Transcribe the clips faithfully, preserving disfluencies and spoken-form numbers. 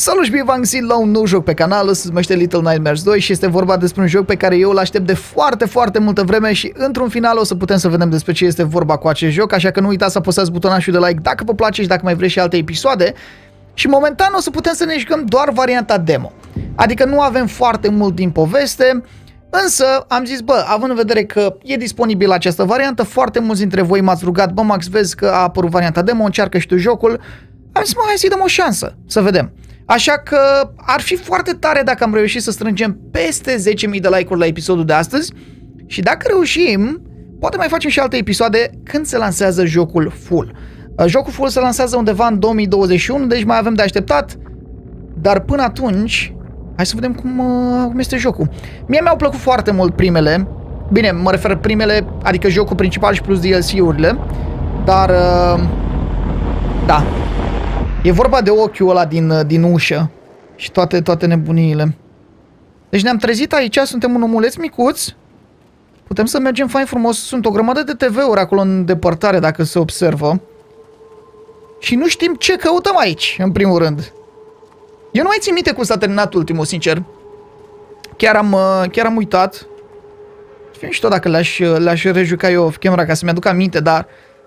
Salut și bine v-am găsit la un nou joc pe canal, se numește Little Nightmares doi și este vorba despre un joc pe care eu îl aștept de foarte, foarte multă vreme și într-un final o să putem să vedem despre ce este vorba cu acest joc, așa că nu uitați să apăsați butonașul de like dacă vă place și dacă mai vreți și alte episoade. Și momentan o să putem să ne jucăm doar varianta demo, adică nu avem foarte mult din poveste, însă am zis, bă, având în vedere că e disponibilă această variantă, foarte mulți dintre voi m-ați rugat, bă Max, vezi că a apărut varianta demo, încearcă și tu jocul, am zis, mă, hai să-i dăm o șansă, să vedem. Așa că ar fi foarte tare dacă am reușit să strângem peste zece mii de like-uri la episodul de astăzi și dacă reușim, poate mai facem și alte episoade când se lansează jocul full. Jocul full se lansează undeva în două mii douăzeci și unu, deci mai avem de așteptat, dar până atunci, hai să vedem cum, cum este jocul. Mie mi-au plăcut foarte mult primele, bine, mă refer primele, adică jocul principal și plus D L C-urile, dar da. E vorba de ochiul ăla din, din ușă și toate, toate nebuniile. Deci ne-am trezit aici, suntem un omuleț micuț. Putem să mergem fain frumos. Sunt o grămadă de T V-uri acolo în depărtare, dacă se observă. Și nu știm ce căutăm aici, în primul rând. Eu nu mai țin minte cum s-a terminat ultimul, sincer. Chiar am, chiar am uitat. Nu știu dacă le-aș le-aș rejuca eu off-camera ca să-mi aduc aminte, dar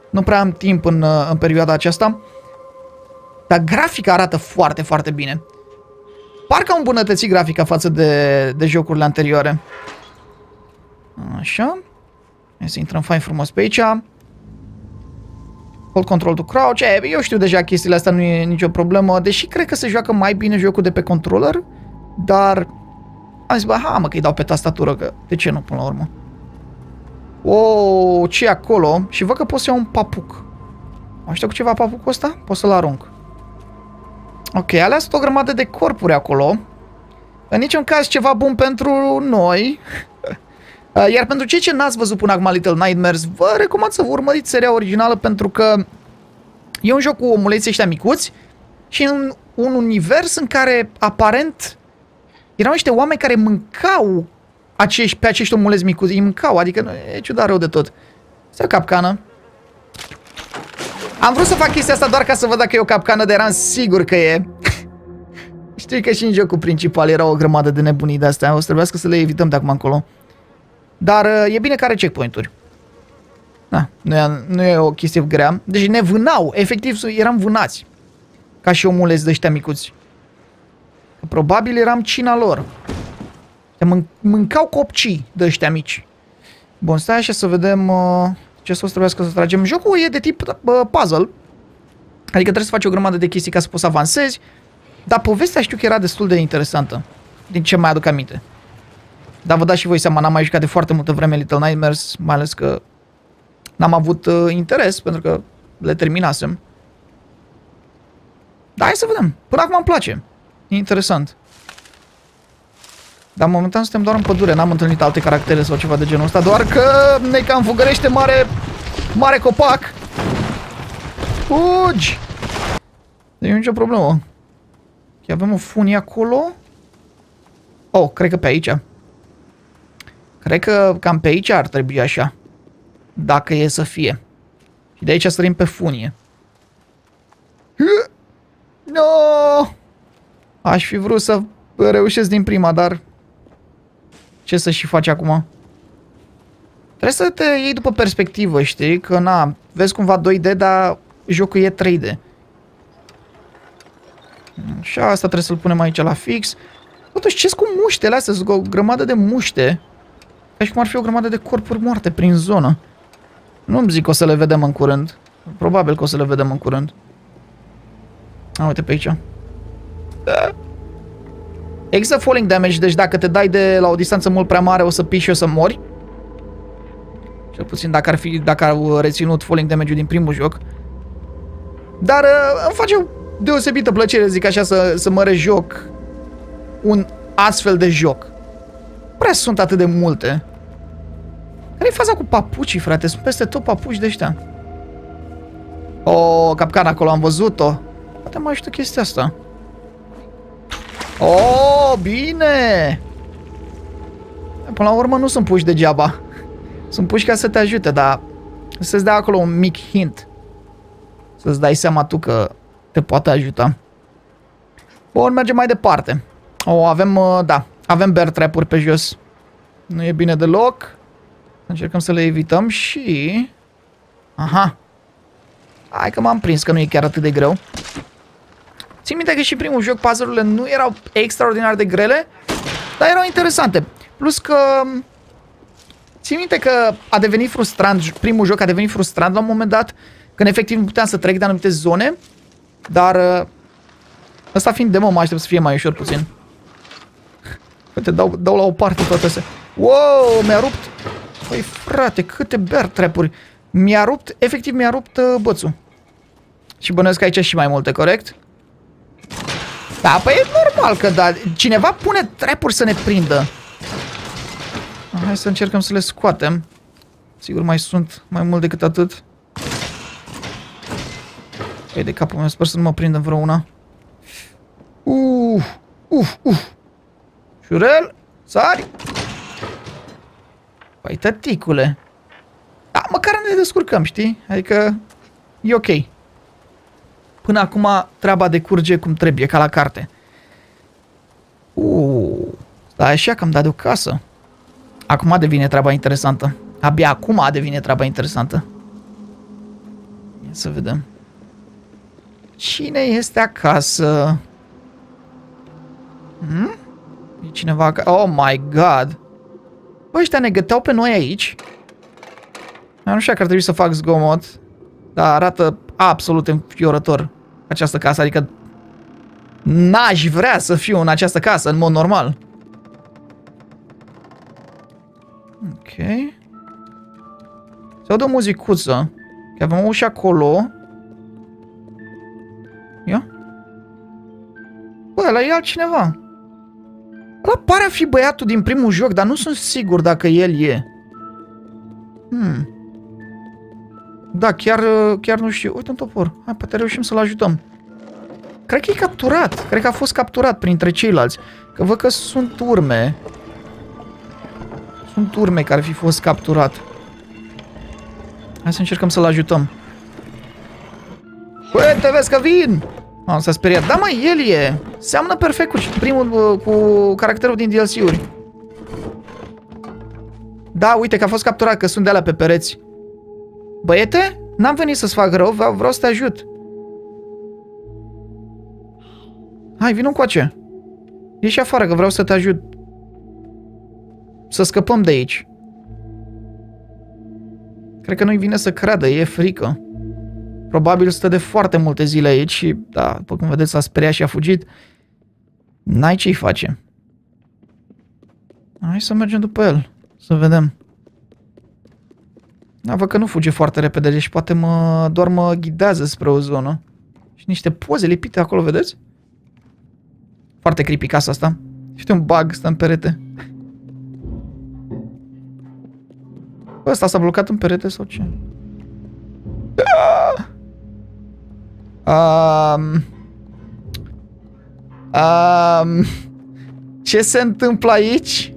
nu prea am timp în, în perioada aceasta. Dar grafica arată foarte, foarte bine. Parcă au îmbunătățit grafica față de, de jocurile anterioare. Așa. Hai să intrăm fain frumos pe aici. Hold control to crouch. E, eu știu deja chestiile astea, nu e nicio problemă. Deși cred că se joacă mai bine jocul de pe controller. Dar am zis, bă, ha, mă, că îi dau pe tastatură, că de ce nu, până la urmă. O, ce acolo? Și văd că pot să iau un papuc. Mă aștept cu ceva papucul ăsta? Pot să-l arunc. Ok, alea sunt o grămadă de corpuri acolo. În niciun caz ceva bun pentru noi. Iar pentru cei ce n-ați văzut până acum Little Nightmares, vă recomand să vă urmăriți seria originală pentru că e un joc cu omuleții ăștia micuți și în un univers în care aparent erau niște oameni care mâncau acești, pe acești omuleți micuți. Îi mâncau, adică e ciudat rău de tot. Asta e o capcană. Am vrut să fac chestia asta doar ca să văd dacă e o capcană, dar eram sigur că e. Știu că și în jocul principal era o grămadă de nebunii de astea. O să trebuiască să le evităm de acum încolo. Dar e bine că are checkpoint-uri. Na, nu e, nu e o chestie grea. Deci ne vânau, efectiv eram vânați. Ca și omuleți de ăștia micuți. Probabil eram cina lor. Mân mâncau copcii de ăștia mici. Bun, stai așa să vedem... Uh... Ce sos trebuie să tragem? Jocul e de tip uh, puzzle. Adică trebuie să faci o grămadă de chestii ca să poți să avansezi. Dar povestea știu că era destul de interesantă. Din ce mai aduc aminte. Dar vă dați și voi seama, n-am mai jucat de foarte multă vreme Little Nightmares. Mai ales că n-am avut uh, interes pentru că le terminasem. Dar hai să vedem. Până acum îmi place. E interesant. Dar momentan suntem doar în pădure, n-am întâlnit alte caractere sau ceva de genul ăsta, doar că ne cam fugărește mare, mare copac. Fugi! Nu e nicio problemă. Chiar avem o funie acolo. Oh, cred că pe aici. Cred că cam pe aici ar trebui așa. Dacă e să fie. Și de aici sărim pe funie. No! Aș fi vrut să reușesc din prima, dar... Ce să și faci acum? Trebuie să te iei după perspectivă, știi? Că na, vezi cumva doi D, dar jocul e trei D. Și asta trebuie să-l punem aici la fix. Totuși, ce-s cu muștele astea? Sunt o grămadă de muște. Ca și cum ar fi o grămadă de corpuri moarte prin zonă. Nu-mi zic că o să le vedem în curând. Probabil că o să le vedem în curând. A, uite pe aici. Există falling damage, deci dacă te dai de la o distanță mult prea mare o să piși și o să mori. Cel puțin dacă ar fi, dacă au reținut falling damage-ul din primul joc. Dar uh, îmi face o deosebită plăcere, zic așa, să, să mă rejoc un astfel de joc. Prea sunt atât de multe. Care-i faza cu papucii, frate? Sunt peste tot papuci de ăștia. O, capcana acolo, am văzut-o. Poate mai ajută chestia asta. Oh, bine! Până la urmă nu sunt puși degeaba. Sunt puși ca să te ajute, dar să-ți dea acolo un mic hint. Să-ți dai seama tu că te poate ajuta. Bun, mergem mai departe. O, avem, da, avem bear trap-uri pe jos. Nu e bine deloc. Încercăm să le evităm și... Aha. Hai că m-am prins, că nu e chiar atât de greu. Țin minte că și primul joc puzzle-urile nu erau extraordinar de grele, dar erau interesante. Plus că... Țin minte că a devenit frustrant, primul joc a devenit frustrant la un moment dat, când efectiv nu puteam să trec de anumite zone, dar... Asta fiind demo, mă aștept să fie mai ușor puțin. Uite, dau, dau la o parte toate astea. Wow, mi-a rupt... Păi frate, câte bear trap-uri. Mi-a rupt, efectiv mi-a rupt uh, bățul. Și bănuiesc aici și mai multe, corect? Da, păi e normal că da. Cineva pune trap-uri să ne prindă. Hai să încercăm să le scoatem. Sigur mai sunt mai mult decât atât. Păi de capul meu, sper să nu mă prindă vreo una. Uf, uf, uf. Șurel, sari. Păi tăticule. Da, măcar ne descurcăm, știi? Adică e ok. Până acum treaba decurge cum trebuie, ca la carte. Uuu, da, așa că am dat de o casă. Acum devine treaba interesantă. Abia acum devine treaba interesantă. Ia să vedem. Cine este acasă? Hmm? E cineva acasă? Oh my god! Bă, ăștia ne găteau pe noi aici. Nu știu că ar trebui să fac zgomot, dar arată absolut înfiorător această casă, adică n-aș vrea să fiu în această casă, în mod normal. Ok. Se aude o muzicuță. Că avem o ușă acolo. Ia? Bă, ăla e altcineva. Ăla pare a fi băiatul din primul joc, dar nu sunt sigur dacă el e. Hmm. Da, chiar, chiar nu știu. Uite un topor. Hai, poate reușim să-l ajutăm. Cred că e capturat. Cred că a fost capturat printre ceilalți. Că văd că sunt urme. Sunt urme care ar fi fost capturat. Hai să încercăm să-l ajutăm. Băi, te vezi că vin! Am, s-a speriat. Da, mai el e. Seamănă perfect cu primul, cu caracterul din D L C-uri. Da, uite că a fost capturat, că sunt de alea pe pereți. Băiete? N-am venit să-ți fac rău, vreau să te ajut. Hai, vin încoace. Ieși afară că vreau să te ajut. Să scăpăm de aici. Cred că nu-i vine să creadă, e frică. Probabil stă de foarte multe zile aici și, da, după cum vedeți, s-a speriat și a fugit. N-ai ce-i face. Hai să mergem după el, să vedem. Da, văd că nu fuge foarte repede, deci poate mă, doar mă ghidează spre o zonă. Și niște poze lipite acolo, vedeți? Foarte creepy casa asta. Știu, un bug, stă în perete. Ăsta s-a blocat în perete sau ce? Um, um, ce se întâmplă aici?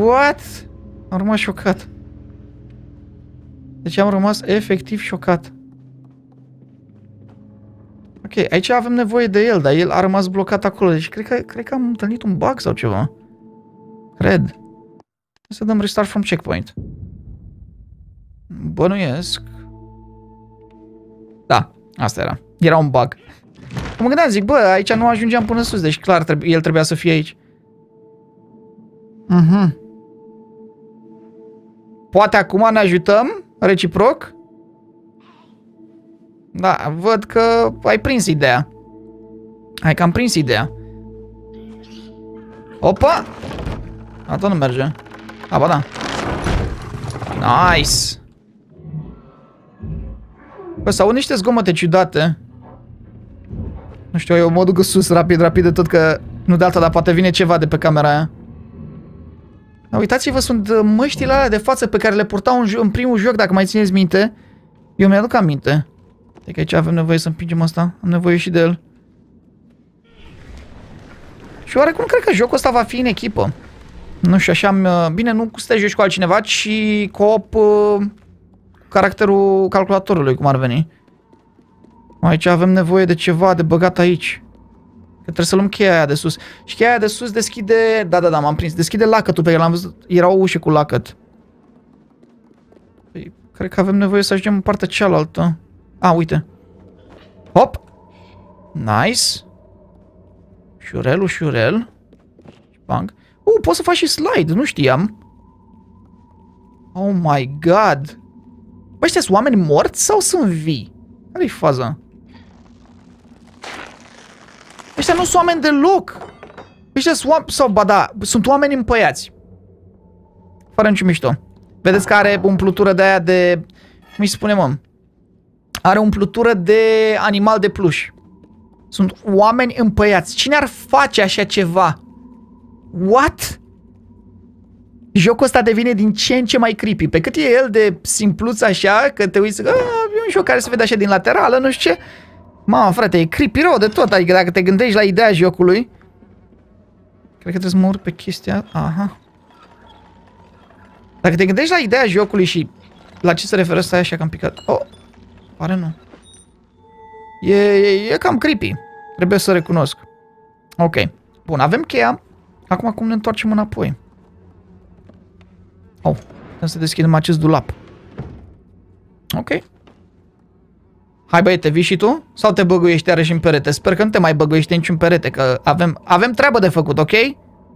What? Am rămas șocat. Deci am rămas efectiv șocat. Ok, aici avem nevoie de el, dar el a rămas blocat acolo. Deci cred că, cred că am întâlnit un bug sau ceva. Cred. Să dăm restart from checkpoint. Bănuiesc. Da, asta era. Era un bug. Mă gândeam, zic, bă, aici nu ajungeam până sus, deci clar, trebu- el trebuia să fie aici. Mhm. Poate acum ne ajutăm, reciproc? Da, văd că ai prins ideea. Hai că am prins ideea. Opa! A, tot nu merge. A, ba da. Nice! Bă, s-au niște zgomote ciudate. Nu știu, eu mă duc sus rapid, rapid de tot că... Nu de alta, dar poate vine ceva de pe camera aia. Da, uitați-vă, sunt măștile alea de față pe care le purtau în, în primul joc, dacă mai țineți minte. Eu mi-aduc aminte. Deci aici avem nevoie să împingem asta. Am nevoie și de el. Și oarecum cred că jocul ăsta va fi în echipă. Nu știu, așa am... Bine, nu te joci cu altcineva, ci co-op cu caracterul calculatorului, cum ar veni. Aici avem nevoie de ceva de băgat aici. Că trebuie să luăm cheia aia de sus. Și cheia aia de sus deschide... Da, da, da, m-am prins. Deschide lacătul pe care l-am văzut. Era o ușă cu lacăt. Păi, cred că avem nevoie să ajungem în partea cealaltă. A, uite. Hop! Nice. Șurelu, șurel. Bang. Uh, poți să faci și slide, nu știam. Oh my god. Bă, ăștia sunt oameni morți sau sunt vii? Care-i faza? Ăștia nu sunt oameni deloc. Ăștia sunt oameni... Sau, ba da, sunt oameni împăiați. Fără niciun mișto. Vedeți că are umplutură de aia de... Mi se spune, mă. Are umplutură de animal de pluș. Sunt oameni împăiați. Cine ar face așa ceva? What? Jocul ăsta devine din ce în ce mai creepy. Pe cât e el de simpluț așa, că te uiți, a, e un joc care se vede așa din laterală, nu știu ce. Mamă, frate, e creepy rău de tot, adică dacă te gândești la ideea jocului. Cred că trebuie să mă urc pe chestia, aha. Dacă te gândești la ideea jocului și la ce se referă, stai așa că am picat. Oh, pare nu. E, e, e cam creepy, trebuie să recunosc. Ok, bun, avem cheia. Acum cum ne întoarcem înapoi? Au, oh, putem să deschidem acest dulap. Ok. Hai băie, te vii și tu? Sau te băguiești iarăși în perete? Sper că nu te mai băguiești niciun perete, că avem, avem treabă de făcut, ok?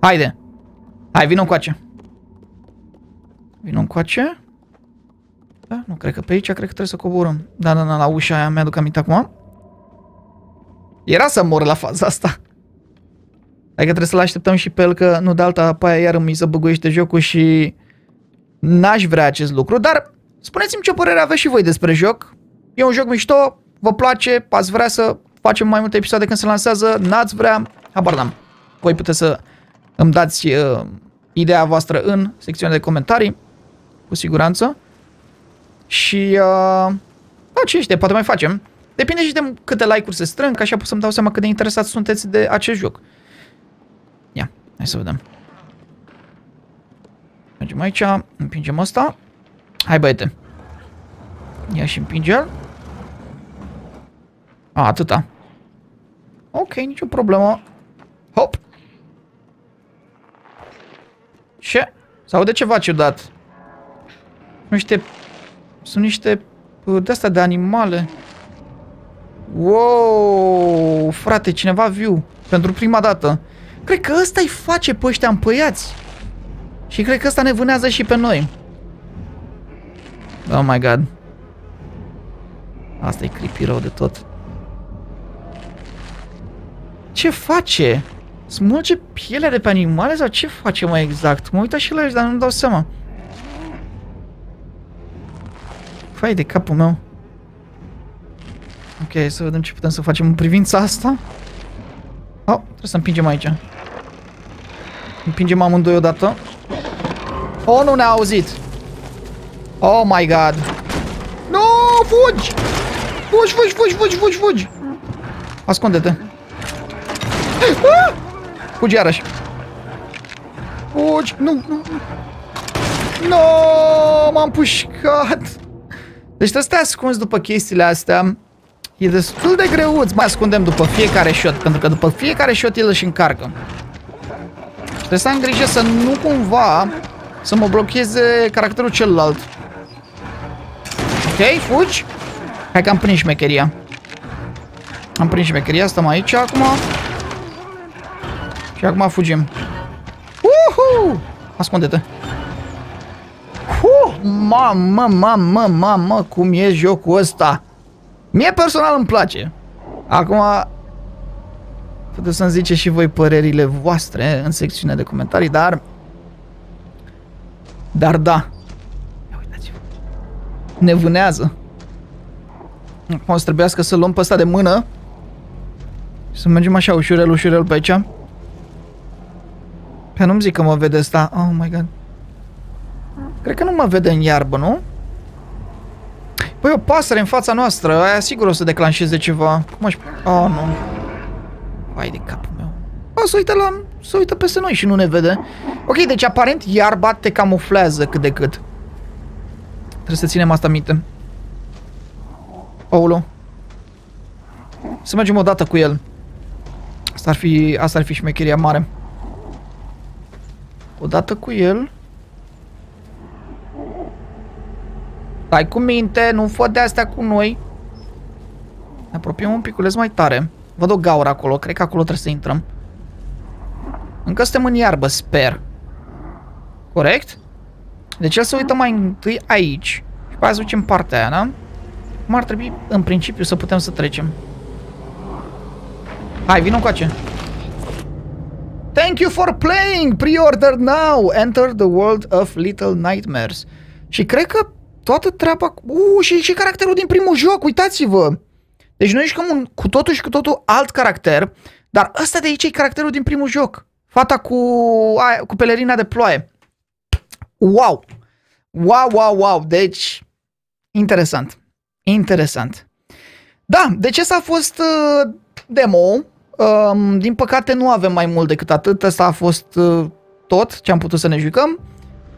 Haide. Hai, vino încoace. Vino încoace. Da, nu cred că pe aici, cred că trebuie să coborăm. Da, da, da, la ușa aia mi-aduc aminte acum. Era să mor la faza asta. Adică trebuie să-l așteptăm și pe el, că nu de alta, pe aia iar mi se băguiește jocul și n-aș vrea acest lucru. Dar spuneți-mi ce părere aveți și voi despre joc. E un joc mișto, vă place, ați vrea să facem mai multe episoade când se lansează, n-ați vrea, habar n-am. Voi puteți să îmi dați uh, ideea voastră în secțiunea de comentarii, cu siguranță. Și uh, da, ce știe, poate mai facem. Depinde și de câte like-uri se strâng, că așa pot să-mi dau seama cât de interesați sunteți de acest joc. Ia, hai să vedem. Mergem aici, împingem asta. Hai băiete. Ia și împinge-l. A, atâta. Ok, nicio problemă. Hop. Ce? S-aude ceva ciudat. Nu știu. Sunt niște de-astea de animale. Wow, frate, cineva viu. Pentru prima dată. Cred că ăsta îi face pe ăștia împăiați. Și cred că ăsta ne vânează și pe noi. Oh my god. Asta e creepy rău de tot. Ce face? Smulge pielea de pe animale sau ce face mai exact? Mă uit și la aici, dar nu-mi dau seama. Fai de capul meu. Ok, să vedem ce putem să facem în privința asta. Oh, trebuie să împingem aici. Împingem amândoi odată. Oh, nu ne-a auzit. Oh my god. No, fugi! Fugi, fugi, fugi, fugi, fugi, fugi! Ascunde-te. Ah! Fugi iarăși. Fugi, nu, nu. No, m-am pușcat. Deci trebuie să te ascunzi după chestiile astea. E destul de greuț. Mai ascundem după fiecare shot, pentru că după fiecare shot el își încarcă. Trebuie să am grijă să nu cumva să mă blocheze caracterul celălalt. Ok, fugi. Hai că am prins șmecheria. Am prins șmecheria, stăm aici acum. Și acum fugim. Uhu! Ascunde-te. Uh, mamă, mamă, mamă, cum e jocul ăsta. Mie personal îmi place. Acum puteți să-mi ziceți și voi părerile voastre în secțiunea de comentarii, dar dar da. Ia uitați-vă. Ne vânează. Acum o să trebuiască să luăm pe ăsta de mână și să mergem așa ușurel, ușurel pe aici. Pe nu-mi zic că mă vede ăsta. Oh my god. Cred că nu mă vede în iarbă, nu? Păi o pasăre în fața noastră, aia sigur o să declanșeze ceva. Cum aș... Oh, nu. Vai de capul meu. O să uită la... să uită peste noi și nu ne vede. Ok, deci aparent iarba te camuflează cât de cât. Trebuie să ținem asta minte. Oulo. Să mergem o dată cu el. Asta ar fi, asta ar fi șmecheria mare. O dată cu el. Stai cu minte, nu fă de astea cu noi. Ne apropiem un piculeț mai tare. Văd o gaură acolo, cred că acolo trebuie să intrăm. Încă suntem în iarbă, sper. Corect? Deci el se uită mai întâi aici. Și pe aia ducem partea aia, da? Cum ar trebui, în principiu, să putem să trecem. Hai, vino încoace. Thank you for playing! Pre-order now! Enter the world of Little Nightmares. Și cred că toată treaba... Uuu, și, și caracterul din primul joc, uitați-vă! Deci noi jucăm un, cu totul și cu totul alt caracter, dar ăsta de aici e caracterul din primul joc. Fata cu, aia, cu pelerina de ploaie. Wow! Wow, wow, wow! Deci, interesant. Interesant. Da, deci asta a fost uh, demo. Uh, din păcate nu avem mai mult decât atât. Asta a fost uh, tot ce am putut să ne jucăm.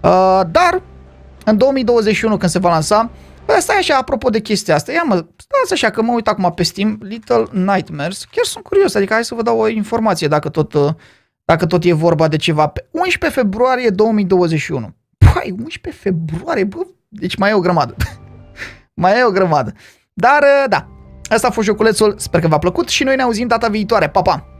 Uh, dar, în două mii douăzeci și unu când se va lansa, bă, stai așa, apropo de chestia asta, ia mă, stați așa că mă uit acum pe Steam, Little Nightmares, chiar sunt curios, adică hai să vă dau o informație dacă tot, dacă tot e vorba de ceva. Pe unsprezece februarie două mii douăzeci și unu. Păi, unsprezece februarie, bă, deci mai e o grămadă. Mai e o grămadă. Dar, da, asta a fost joculețul, sper că v-a plăcut și noi ne auzim data viitoare. Pa, pa!